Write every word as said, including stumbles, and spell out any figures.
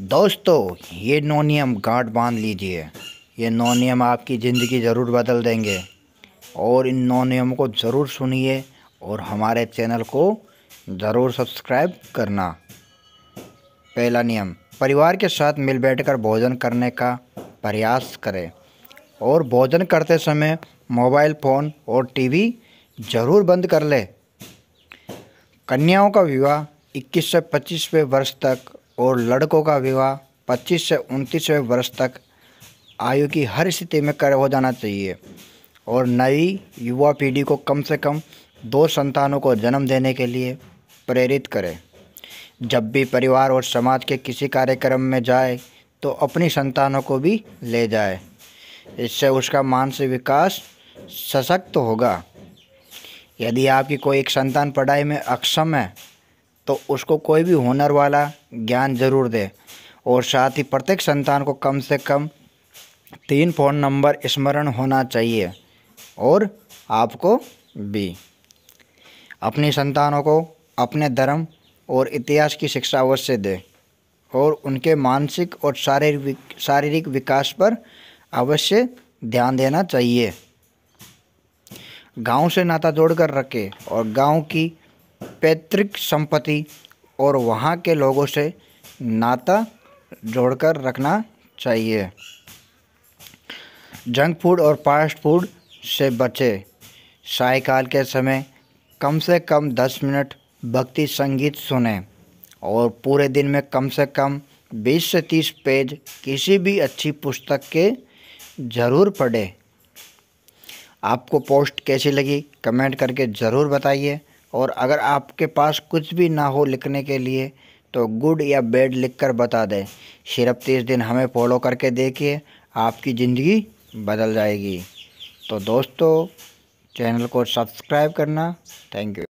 दोस्तों ये नोनियम गांठ बांध लीजिए, ये नोनियम आपकी ज़िंदगी ज़रूर बदल देंगे। और इन नोनियम को ज़रूर सुनिए और हमारे चैनल को ज़रूर सब्सक्राइब करना। पहला नियम, परिवार के साथ मिल बैठकर भोजन करने का प्रयास करें और भोजन करते समय मोबाइल फ़ोन और टीवी ज़रूर बंद कर लें। कन्याओं का विवाह इक्कीस से पच्चीसवें वर्ष तक और लड़कों का विवाह पच्चीस से उनतीसवें वर्ष तक आयु की हर स्थिति में कर हो जाना चाहिए। और नई युवा पीढ़ी को कम से कम दो संतानों को जन्म देने के लिए प्रेरित करें। जब भी परिवार और समाज के किसी कार्यक्रम में जाए तो अपनी संतानों को भी ले जाए, इससे उसका मानसिक विकास सशक्त होगा। यदि आपकी कोई एक संतान पढ़ाई में अक्षम है तो उसको कोई भी हुनर वाला ज्ञान जरूर दे। और साथ ही प्रत्येक संतान को कम से कम तीन फ़ोन नंबर स्मरण होना चाहिए और आपको भी। अपनी संतानों को अपने धर्म और इतिहास की शिक्षा अवश्य दें और उनके मानसिक और शारीरिक शारीरिक विकास पर अवश्य ध्यान देना चाहिए। गांव से नाता जोड़कर रखें और गांव की पैतृक संपत्ति और वहाँ के लोगों से नाता जोड़कर रखना चाहिए। जंक फूड और फास्ट फूड से बचें। सायकाल के समय कम से कम दस मिनट भक्ति संगीत सुनें और पूरे दिन में कम से कम बीस से तीस पेज किसी भी अच्छी पुस्तक के ज़रूर पढ़ें। आपको पोस्ट कैसी लगी कमेंट करके ज़रूर बताइए। और अगर आपके पास कुछ भी ना हो लिखने के लिए तो गुड या बैड लिखकर बता दें। सिर्फ तीस दिन हमें फॉलो करके देखिए, आपकी ज़िंदगी बदल जाएगी। तो दोस्तों चैनल को सब्सक्राइब करना। Thank you.